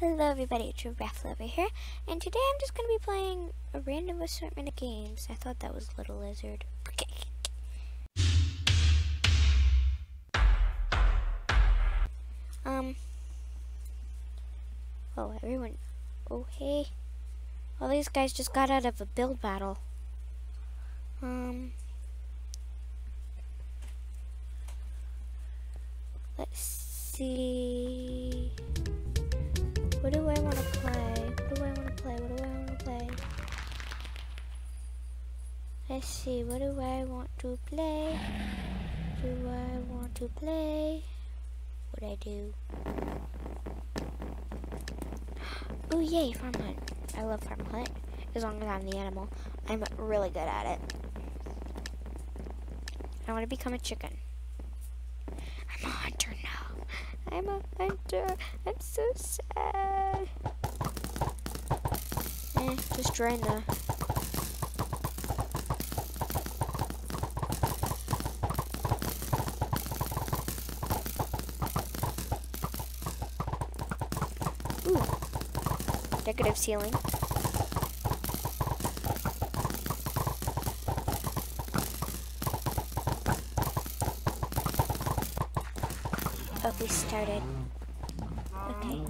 Hello everybody, it's GiraffeLvr here, and today I'm just going to be playing a random assortment of games. I thought that was Little Lizard. Okay. Oh, everyone. Oh, hey. All these guys just got out of a build battle. Let's see. What do I want to play? What do I want to play? What do I want to play? Let's see. What do I want to play? Do I want to play? What I do? Oh yay! Farm Hunt. I love Farm Hunt. As long as I'm the animal, I'm really good at it. I want to become a chicken. I'm a hunter now. I'm a hunter. I'm so sad. Just drain the... Ooh. Decorative ceiling. Oh, we started. Okay.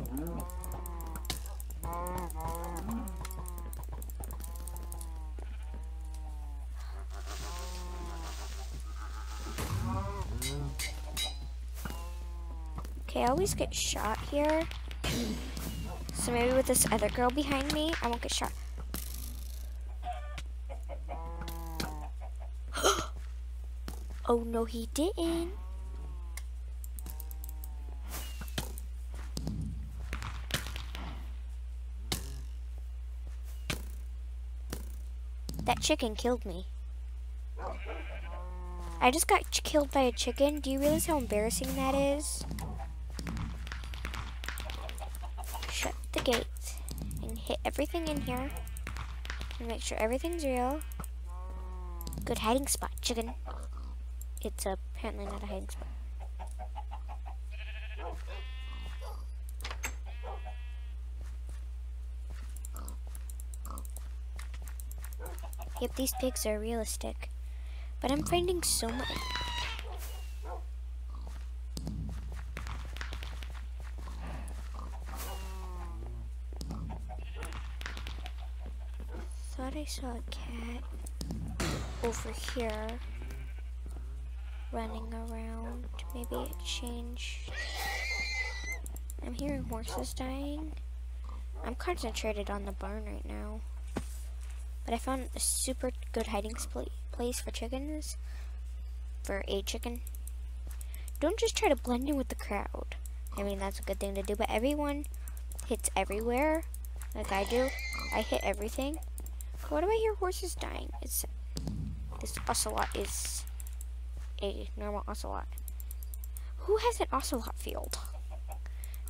Okay, I always get shot here. So maybe with this other girl behind me, I won't get shot. Oh no, he didn't. That chicken killed me. I just got killed by a chicken. Do you realize how embarrassing that is? Shut the gate and hit everything in here and make sure everything's real. Good hiding spot, chicken. It's apparently not a hiding spot. Yep, these pigs are realistic. But I'm finding so much. Thought I saw a cat over here running around. Maybe it changed. I'm hearing horses dying. I'm concentrated on the barn right now. But I found a super good hiding place for chickens. For a chicken. Don't just try to blend in with the crowd. I mean, that's a good thing to do, but everyone hits everywhere. Like I do. I hit everything. Why do I hear horses dying? It's this ocelot is a normal ocelot. Who has an ocelot field?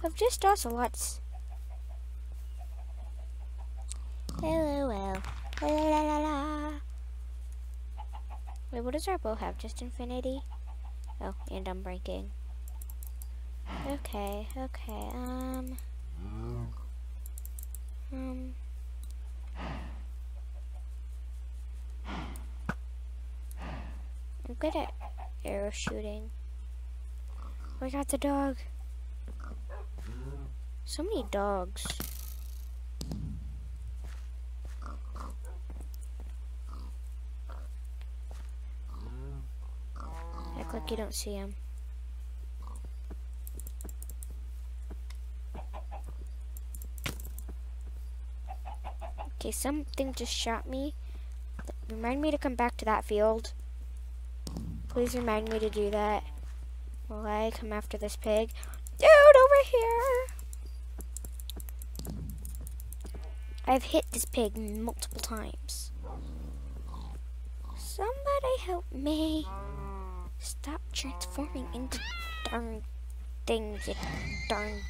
Of just ocelots. LOL. La la la la. Wait, what does our bow have? Just infinity? Oh, and I'm breaking. Okay, okay, I'm good at arrow shooting. Oh, I got the dog. So many dogs. Like you don't see him. Okay, something just shot me. Remind me to come back to that field. Please remind me to do that. Will I come after this pig? Dude, over here! I've hit this pig multiple times. Somebody help me. Stop transforming into darn things, you darn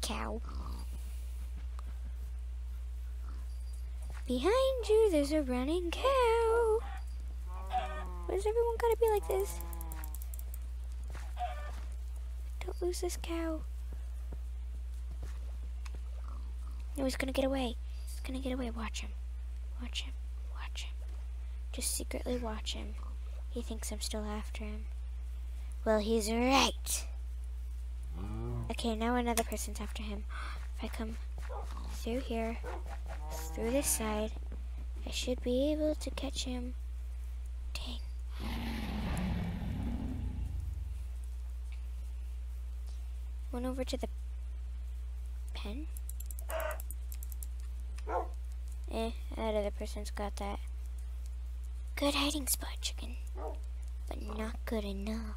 cow. Behind you, there's a running cow. Why does everyone gotta be like this? Don't lose this cow. No, he's gonna get away. He's gonna get away. Watch him. Watch him. Watch him. Just secretly watch him. He thinks I'm still after him. Well, he's right. Okay, now another person's after him. If I come through here, through this side, I should be able to catch him. Dang. Went over to the pen. Eh, that other person's got that. Good hiding spot, chicken. But not good enough.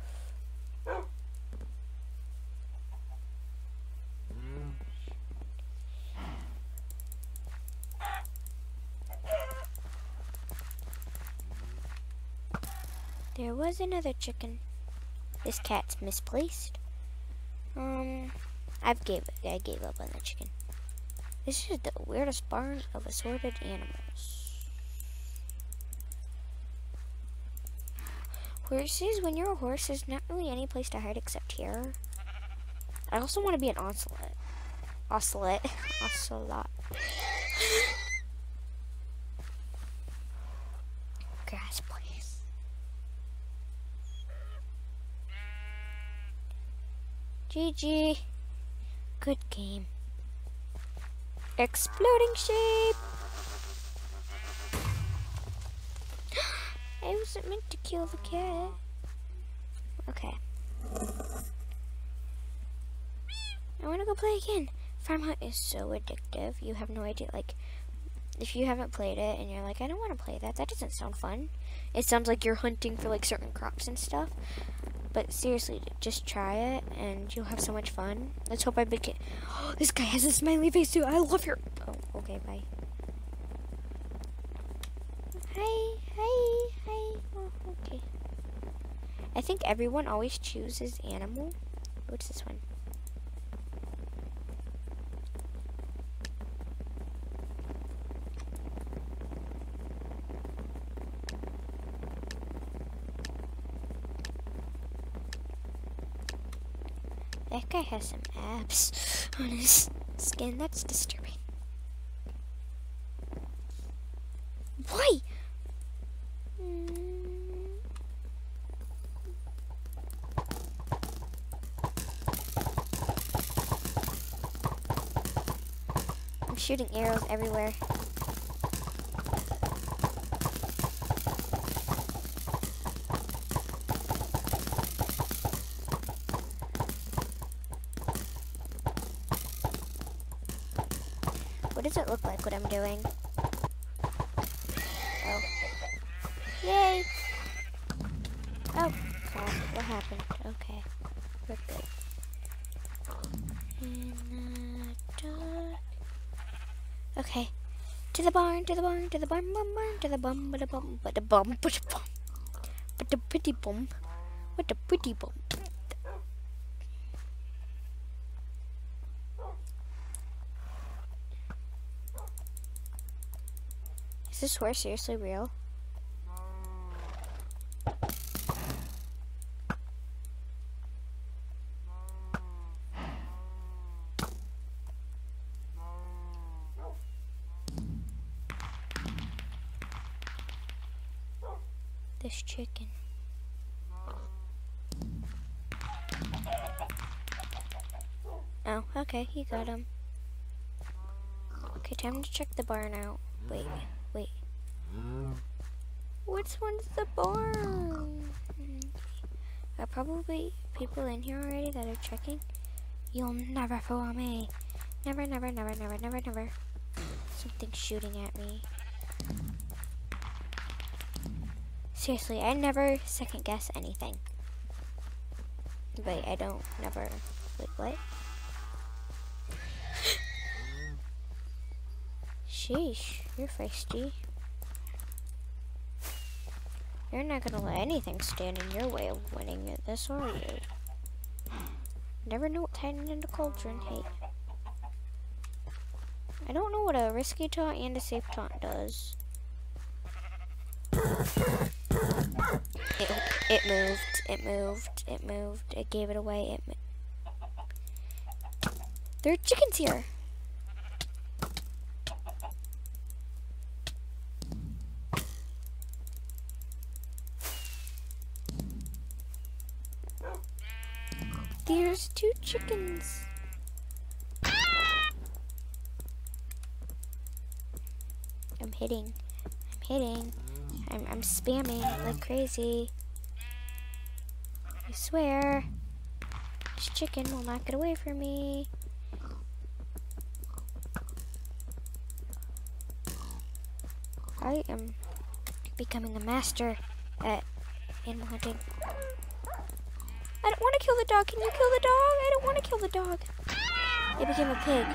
There was another chicken. This cat's misplaced. I gave up on the chicken. This is the weirdest barn of assorted animals. Horses, when you're a horse, there's not really any place to hide except here. I also want to be an ocelot. Ocelot. Ocelot. Grass, please. GG. Good game. Exploding shape. I wasn't meant to kill the cat. Okay. I want to go play again. Farm Hunt is so addictive. You have no idea. Like, if you haven't played it and you're like, I don't want to play that. That doesn't sound fun. It sounds like you're hunting for like certain crops and stuff. But seriously, just try it, and you'll have so much fun. Let's hope I make it. Oh, this guy has a smiley face too. I love your. Oh, okay, bye. Hi, hi, hi. Oh, okay. I think everyone always chooses animal. What's this one? That guy has some abs on his skin. That's disturbing. Why? I'm shooting arrows everywhere. What does it look like what I'm doing? Oh. Yay! Oh, crap. What happened? Okay. We're good. Okay. To the barn, to the barn, to the barn, to the bum, but a bum, but a bum, but a bum. But a pretty bum. What a pretty bum. Is this horse seriously real? This chicken. Oh, okay, you got him. Okay, time to check the barn out. Wait. Wait. Which one's the barn? There are probably people in here already that are checking. You'll never fool me. Never, never, never, never, never, never. Something's shooting at me. Seriously, I never second guess anything. Wait, I don't never. Wait, what? Sheesh, you're feisty. You're not gonna let anything stand in your way of winning at this, are you? Never know what's hiding in the cauldron, hey. I don't know what a risky taunt and a safe taunt does. It moved, it moved, it moved, it gave it away, it moved. There are chickens here! There's two chickens. I'm hitting. I'm spamming like crazy. I swear. This chicken will not get away from me. I am becoming the master at animal hunting. I don't want to kill the dog. Can you kill the dog? I don't want to kill the dog. It became a pig.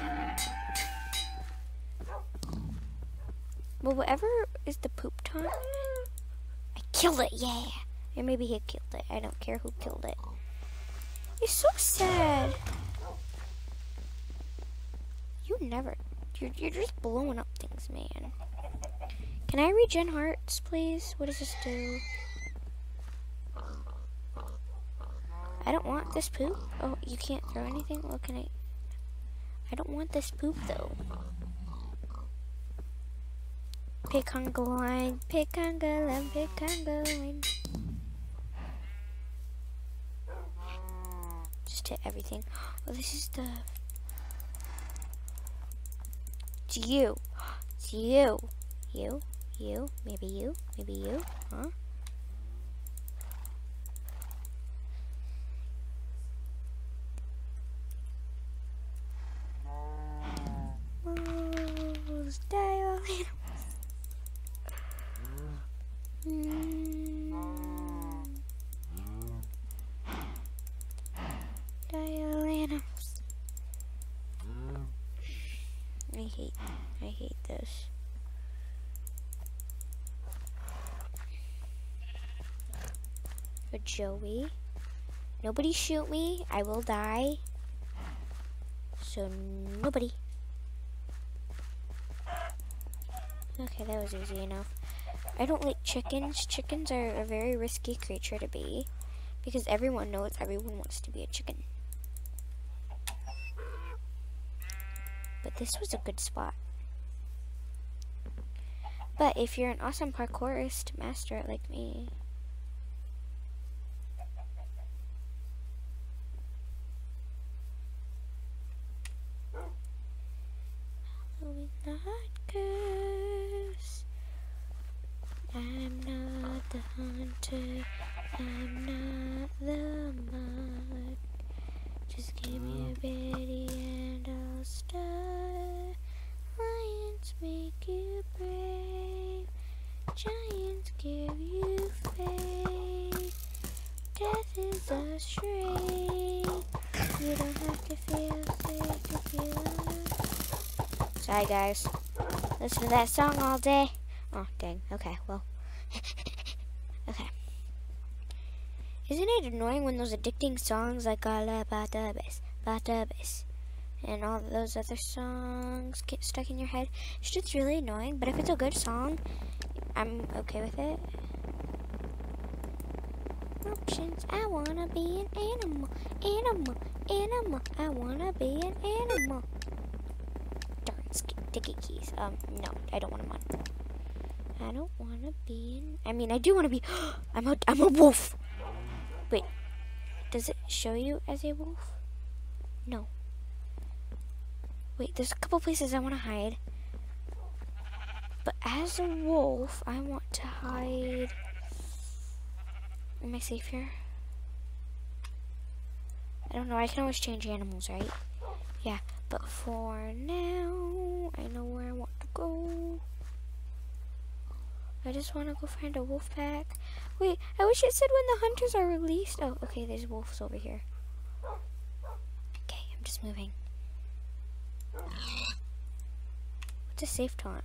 Well, whatever is the poop ton, I killed it, yeah. Or maybe he killed it. I don't care who killed it. It's so sad. You're just blowing up things, man. Can I regen hearts, please? What does this do? I don't want this poop. Oh, you can't throw anything? Well, can I? I don't want this poop, though. Pick on the line, pick on the line, pick on the line. Just hit everything. Oh, this is the... It's you. It's you. You, maybe you, huh? I hate this. A Joey. Nobody shoot me. I will die. So nobody. Okay, that was easy enough. I don't like chickens. Chickens are a very risky creature to be, because everyone knows everyone wants to be a chicken. But this was a good spot. But if you're an awesome parkourist master like me, Halloween night curse. I'm not the hunter. I'm not the mug. Just give me a bitty and I'll start. Lions make you brave. Giants give you faith. Death is a shrink. You don't have to feel safe if you love. Sorry guys. Listen to that song all day. Oh dang. Okay, well. Okay. Isn't it annoying when those addicting songs like All About the Bass, and all those other songs get stuck in your head? It's just really annoying, but if it's a good song, I'm okay with it. Options, I wanna be an animal, I wanna be an animal. Darn, ticket keys. No, I don't want them on. I don't wanna be an, I mean, I do wanna be, I'm a wolf. Wait, does it show you as a wolf? No. Wait, there's a couple places I want to hide. But as a wolf, I want to hide... Am I safe here? I don't know, I can always change animals, right? Yeah, but for now, I know where I want to go. I just want to go find a wolf pack. Wait, I wish it said when the hunters are released. Oh, okay, there's wolves over here. Okay, I'm just moving. What's a safe taunt?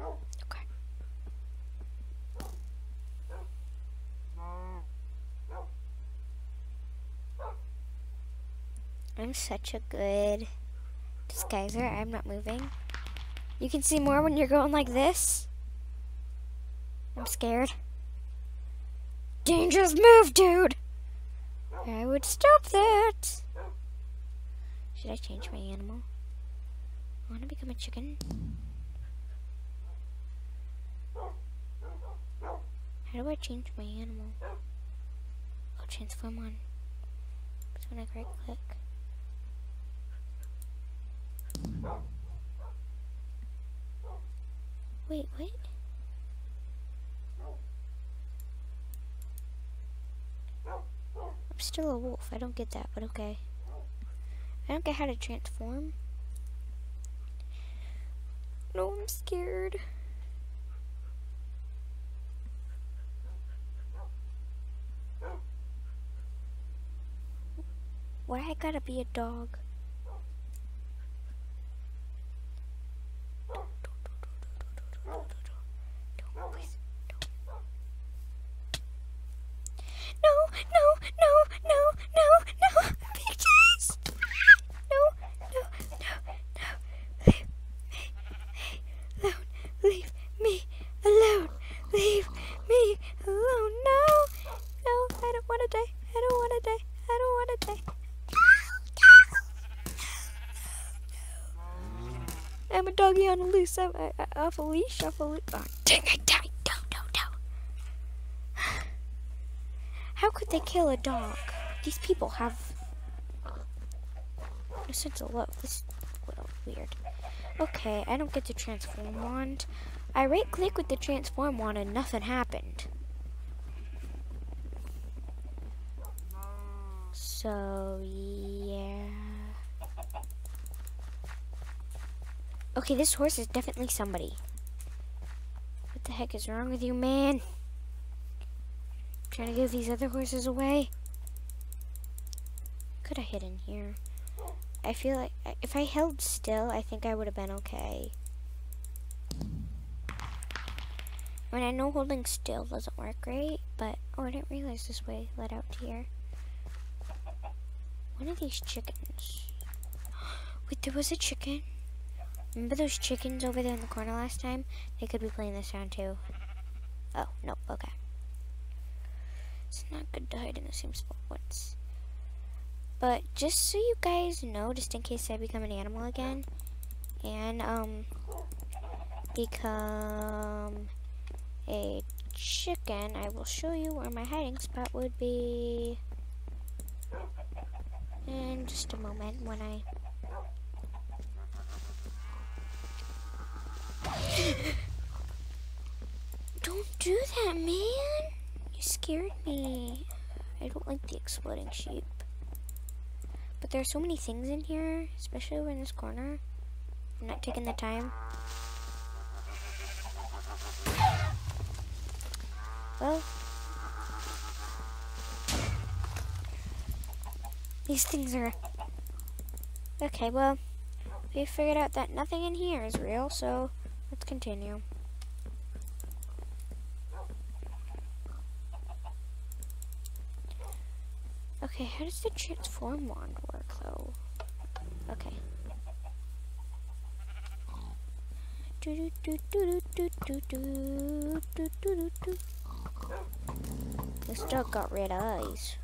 Okay. I'm such a good disguiser. I'm not moving. You can see more when you're going like this. I'm scared. Dangerous move, dude! I would stop that! Should I change my animal? I want to become a chicken. How do I change my animal? I'll transform one. Just gonna right click. Wait, what? I'm still a wolf. I don't get that, but okay. I don't get how to transform. No, I'm scared. Why I gotta be a dog? I'm a doggy on a loose, off a leash, oh, dang, I died, no. How could they kill a dog? These people have no sense of love. This is a little weird. Okay, I don't get the transform wand. I right click with the transform wand and nothing happened. So, yeah. Okay, this horse is definitely somebody. What the heck is wrong with you, man? I'm trying to give these other horses away. Could I hid in here? I feel like if I held still, I think I would have been okay. I mean, I know holding still doesn't work great, but oh, I didn't realize this way led out to here. One of these chickens. Wait, there was a chicken. Remember those chickens over there in the corner last time? They could be playing this round too. Oh, no, okay. It's not good to hide in the same spot once. But just so you guys know, just in case I become an animal again, and become a chicken, I will show you where my hiding spot would be in just a moment when I... Don't do that, man. You scared me. I don't like the exploding sheep. But there are so many things in here, especially over in this corner. I'm not taking the time. Well, these things are... Okay, well, we figured out that nothing in here is real, so... Let's continue. Okay, how does the transform wand work though? Okay. Do do do do do do do do do. This dog got red eyes.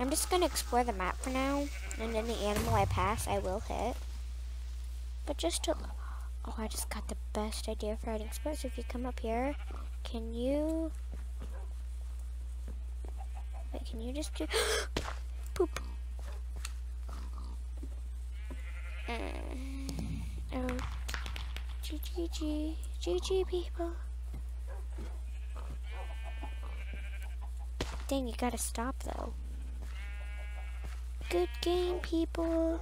I'm just gonna explore the map for now, and any animal I pass, I will hit. But just to... Oh, I just got the best idea for hiding spots. So if you come up here, can you... Wait, can you just do... Poop! Oh. GG. GG, people. Dang, you gotta stop though. Good game, people.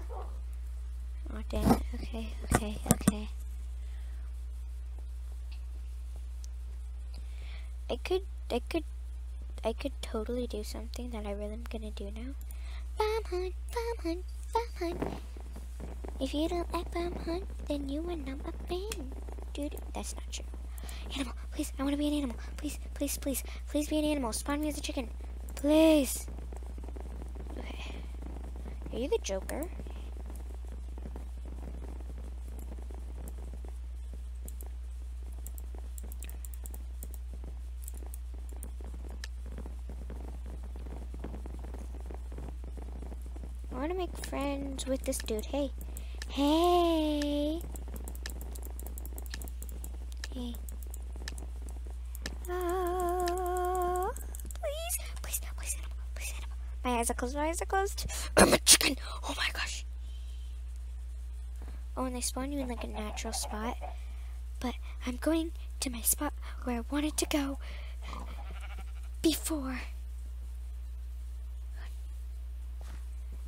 Oh, dang it. Okay. I could totally do something that I really am gonna do now. Farm hunt, farm hunt, farm hunt. If you don't like farm hunt, then you are not a fan. Dude, that's not true. Animal, please, I wanna be an animal. Please be an animal. Spawn me as a chicken. Please. Okay. Are you the Joker? want to make friends with this dude. Hey. Hey. Hey. Oh. Please. Please. Please. Please. My eyes are closed. My eyes are closed. I'm a chicken. Oh my gosh. Oh, and they spawn you in like a natural spot. But I'm going to my spot where I wanted to go before.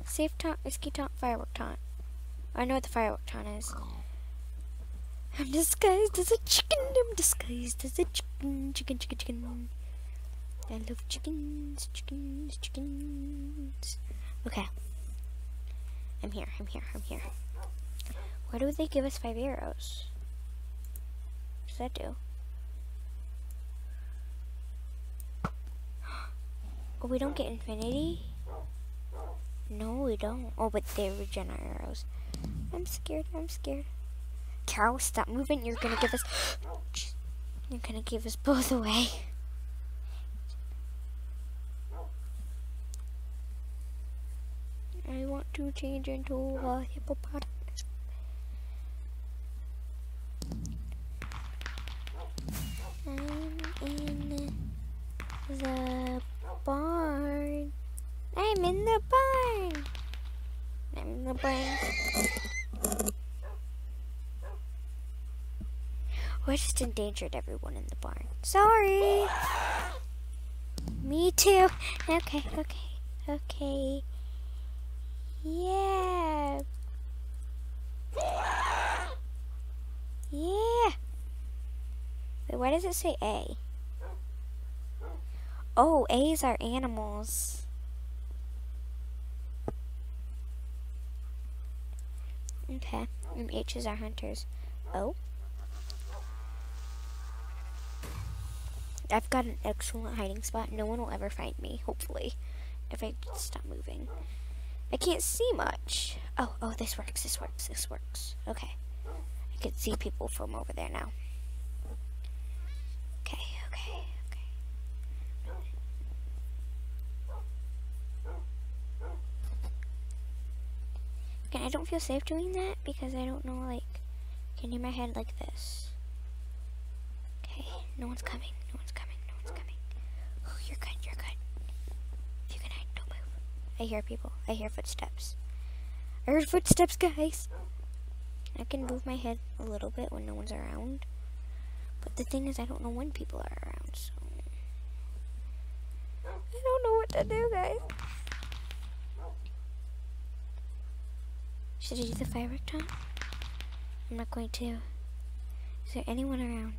Safe taunt, risky taunt, firework taunt. I know what the firework taunt is. I'm disguised as a chicken. I'm disguised as a chicken. Chicken, chicken, chicken. I love chickens, chickens, chickens. Okay. I'm here, I'm here, I'm here. Why do they give us 5 arrows? What does that do? Oh, we don't get infinity? No, we don't. Oh, but they regen our arrows. I'm scared. I'm scared. Cow, stop moving. You're gonna give us. You're gonna give us both away. I want to change into a hippopotamus. I'm in the barn. I'm in the barn. I'm in the barn. We just endangered everyone in the barn. Sorry. Me too. Okay, okay, okay. Yeah. Yeah. Wait, why does it say A? Oh, A's are animals. Okay, and H's are hunters. Oh. I've got an excellent hiding spot. No one will ever find me, hopefully. If I stop moving. I can't see much. Oh, oh, this works, this works, this works. Okay. I can see people from over there now. Okay, okay, okay. Okay, I don't feel safe doing that because I don't know, like, I can hear my head like this. No one's coming, no one's coming, no one's coming. Oh, you're good, you're good. If you can hide, don't move. I hear people, I hear footsteps. I heard footsteps, guys. I can move my head a little bit when no one's around. But the thing is, I don't know when people are around, so. I don't know what to do, guys. Should I do the firework time? I'm not going to. Is there anyone around?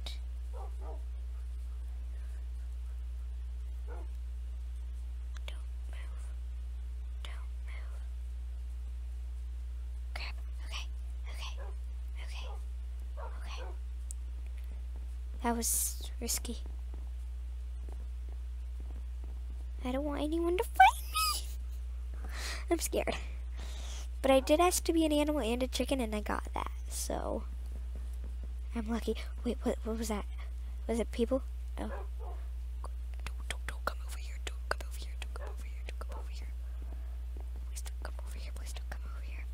That was risky. I don't want anyone to fight me. I'm scared. But I did ask to be an animal and a chicken and I got that. So, I'm lucky. Wait, what was that? Was it people? Oh. Don't come over here. Don't come over here. Don't come over here. Don't come over here. Please don't come over here. Please don't come over here.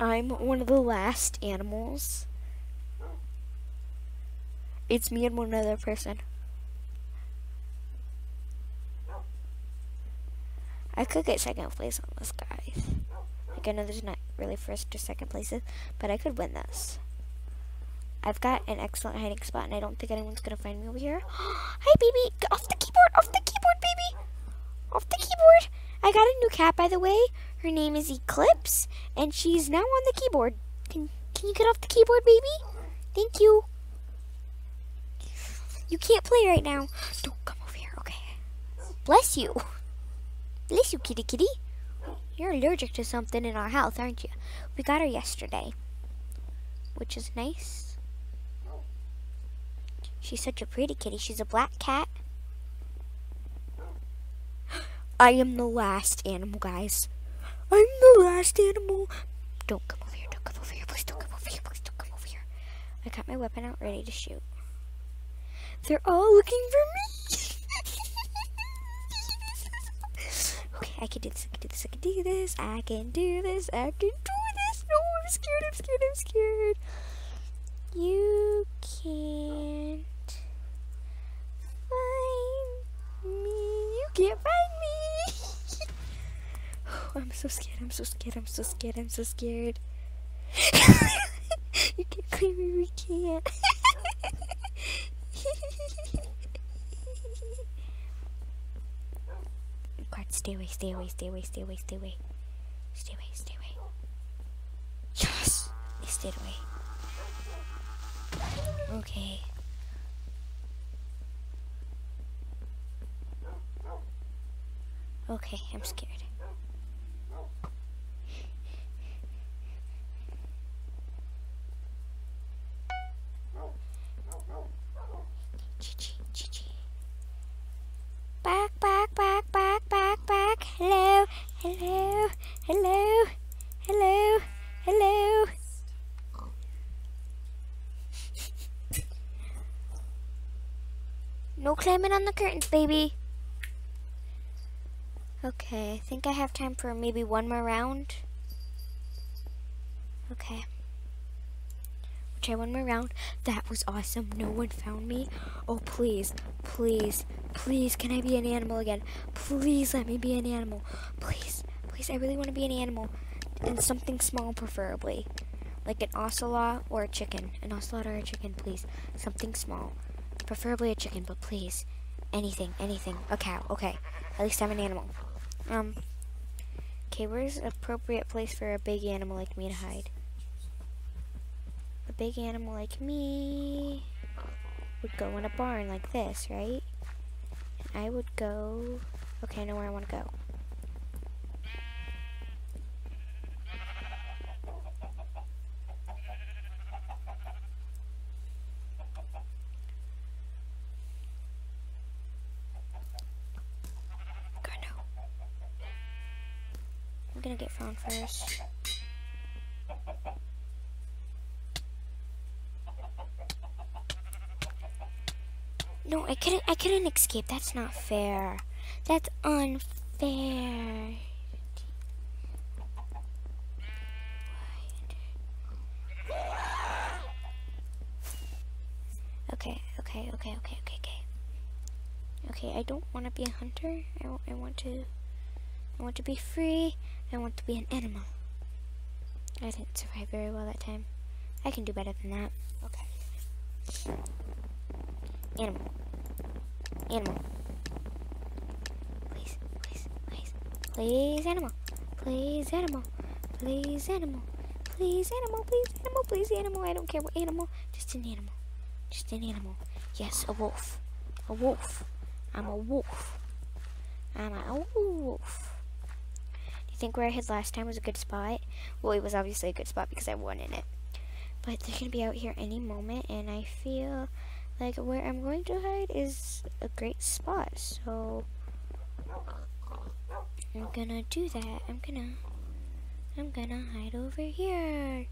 I'm one of the last animals. It's me and one other person. I could get 2nd place on this, guys. Like, I know there's not really 1st or 2nd places, but I could win this. I've got an excellent hiding spot, and I don't think anyone's gonna find me over here. Hi, baby! Get off the keyboard! Off the keyboard, baby! Off the keyboard! I got a new cat, by the way. Her name is Eclipse, and she's now on the keyboard. Can you get off the keyboard, baby? Thank you. You can't play right now. Don't come over here, okay? Bless you. Bless you, kitty kitty. You're allergic to something in our house, aren't you? We got her yesterday, which is nice. She's such a pretty kitty. She's a black cat. I am the last animal, guys. I'm the last animal. Don't come over here. Don't come over here. Please don't come over here. Please don't come over here. I got my weapon out ready to shoot. They're all looking for me. Okay, I can do this, I can do this, I can do this, I can do this, I can do this. No, I'm scared, I'm scared, I'm scared. You can't find me. You can't find me. I'm so scared, I'm so scared, I'm so scared, I'm so scared. You can't claim me, we can't. God, stay away, stay away, stay away, stay away, stay away. Stay away, stay away. Yes! They stayed away. Okay. Okay, I'm scared. Hello, hello, hello, hello. No climbing on the curtains, baby. Okay, I think I have time for maybe one more round. Okay. We'll try one more round. That was awesome. No one found me. Oh, please, please. Please, can I be an animal again? Please let me be an animal. Please, please, I really want to be an animal. And something small, preferably. Like an ocelot or a chicken. An ocelot or a chicken, please. Something small. Preferably a chicken, but please. Anything, anything. A cow, okay. At least I'm an animal. Okay, where's an appropriate place for a big animal like me to hide? A big animal like me would go in a barn like this, right? I would go... Okay, I know where I want to go. God, no. I'm gonna get found first. No, I couldn't escape. That's not fair. That's unfair. Okay. Okay, I don't want to be a hunter. I want to be free. I want to be an animal. I didn't survive very well that time. I can do better than that. Okay. Animal. Animal. Please, please, please. Please, animal. Please, animal. Please, animal. Please, animal. Please, animal. Please, animal. I don't care what animal. Just an animal. Just an animal. Yes, a wolf. A wolf. I'm a wolf. I'm a wolf. Do you think where I hid last time was a good spot? Well, it was obviously a good spot because I won in it. But they're going to be out here any moment, and I feel... like, where I'm going to hide is a great spot, so I'm gonna do that. I'm gonna hide over here.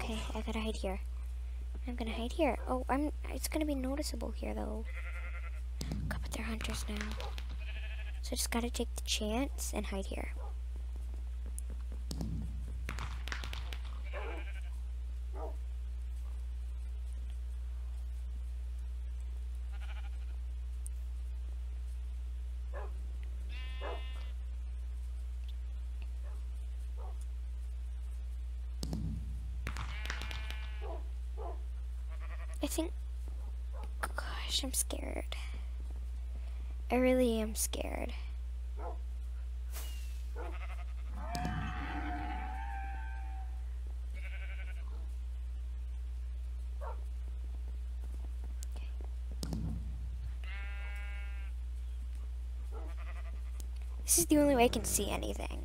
Okay, I gotta hide here. I'm gonna hide here. Oh, it's gonna be noticeable here, though. God, but they're hunters now. So I just gotta take the chance and hide here. Gosh, I'm scared. I really am scared. This is the only way I can see anything.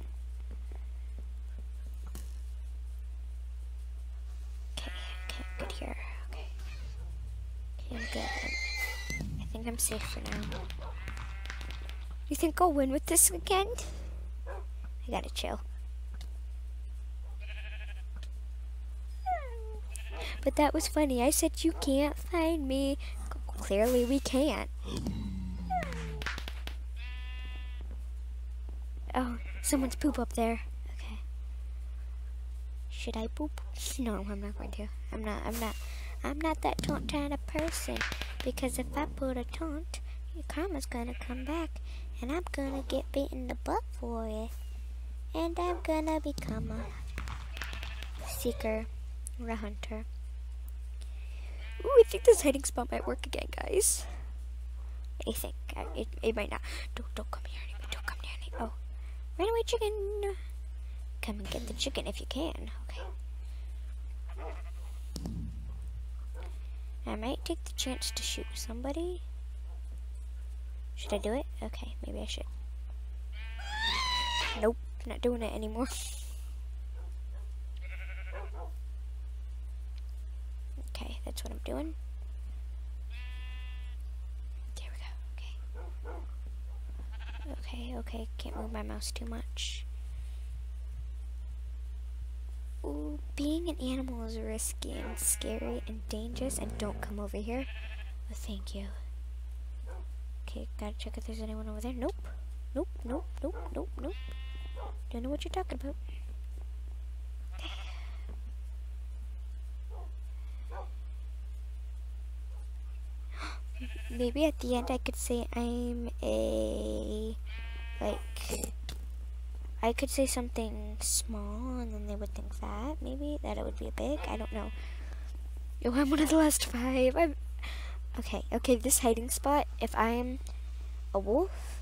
I'm safe for now. You think I'll win with this weekend? I gotta chill. But that was funny. I said you can't find me. Clearly we can't. someone's poop up there. Okay. Should I poop? No, I'm not going to. I'm not that taunt kind of person. Because if I put a taunt, your karma's gonna come back, and I'm gonna get bit in the butt for it. And I'm gonna become a seeker or a hunter. Ooh, I think this hiding spot might work again, guys. I think. It might not. Don't come here. Don't come near me. Oh. Run away, chicken. Come and get the chicken if you can. Okay. I might take the chance to shoot somebody. Should I do it? Okay, maybe I should. Nope, not doing it anymore. Okay, that's what I'm doing. There we go, okay. Okay, can't move my mouse too much. Ooh, being an animal is risky and scary and dangerous, and don't come over here. Oh, thank you. Okay, gotta check if there's anyone over there. Nope. Don't know what you're talking about. Okay. Maybe at the end I could say I'm a, like, I could say something small and then they would think that, maybe, that it would be big, I don't know. Yo, I'm one of the last five, okay, this hiding spot, if I'm a wolf,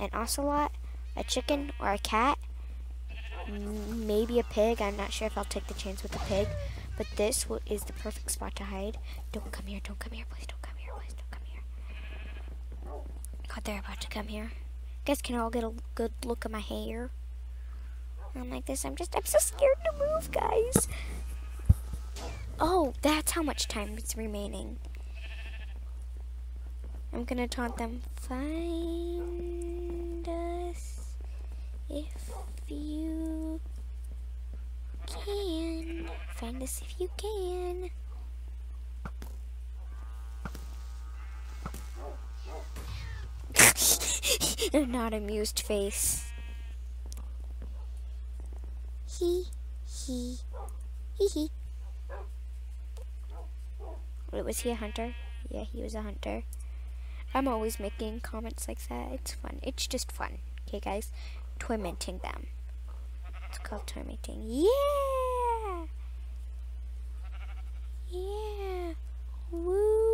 an ocelot, a chicken, or a cat, maybe a pig, I'm not sure if I'll take the chance with the pig, but this is the perfect spot to hide. Don't come here, please don't. God, they're about to come here. You guys can all get a good look at my hair. I'm like this. I'm so scared to move, guys. Oh, that's how much time is remaining. I'm gonna taunt them. Find us if you can. Find us if you can. Not amused face. He. Wait, was he a hunter? Yeah, he was a hunter. I'm always making comments like that. It's fun. It's just fun. Okay, guys? Tormenting them. It's called tormenting. Yeah! Yeah! Woo!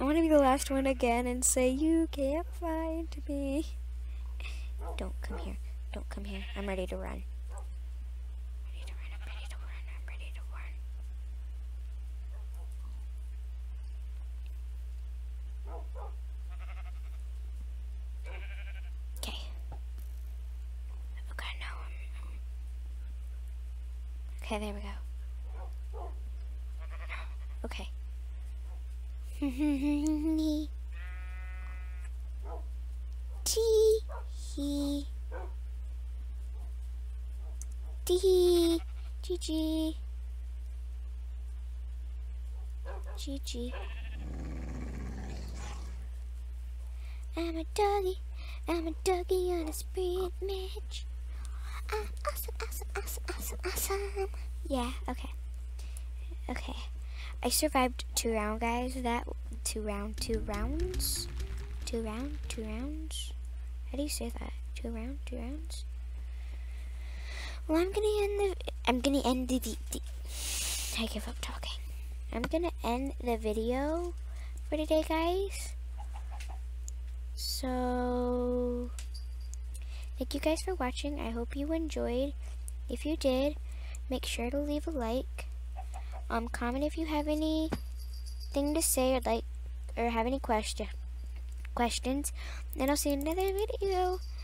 I want to be the last one again and say, you can't find me. Don't come here. I'm ready to run. Okay. Okay, no. Okay, there we go. Okay. I'm a doggy on a sprint match. I'm awesome. Yeah, okay. I survived two rounds. How do you say that? Two rounds. Well, I give up talking. I'm gonna end the video for today, guys. So, thank you guys for watching. I hope you enjoyed. If you did, make sure to leave a like. Comment if you have anything to say or have any questions. And I'll see you in another video.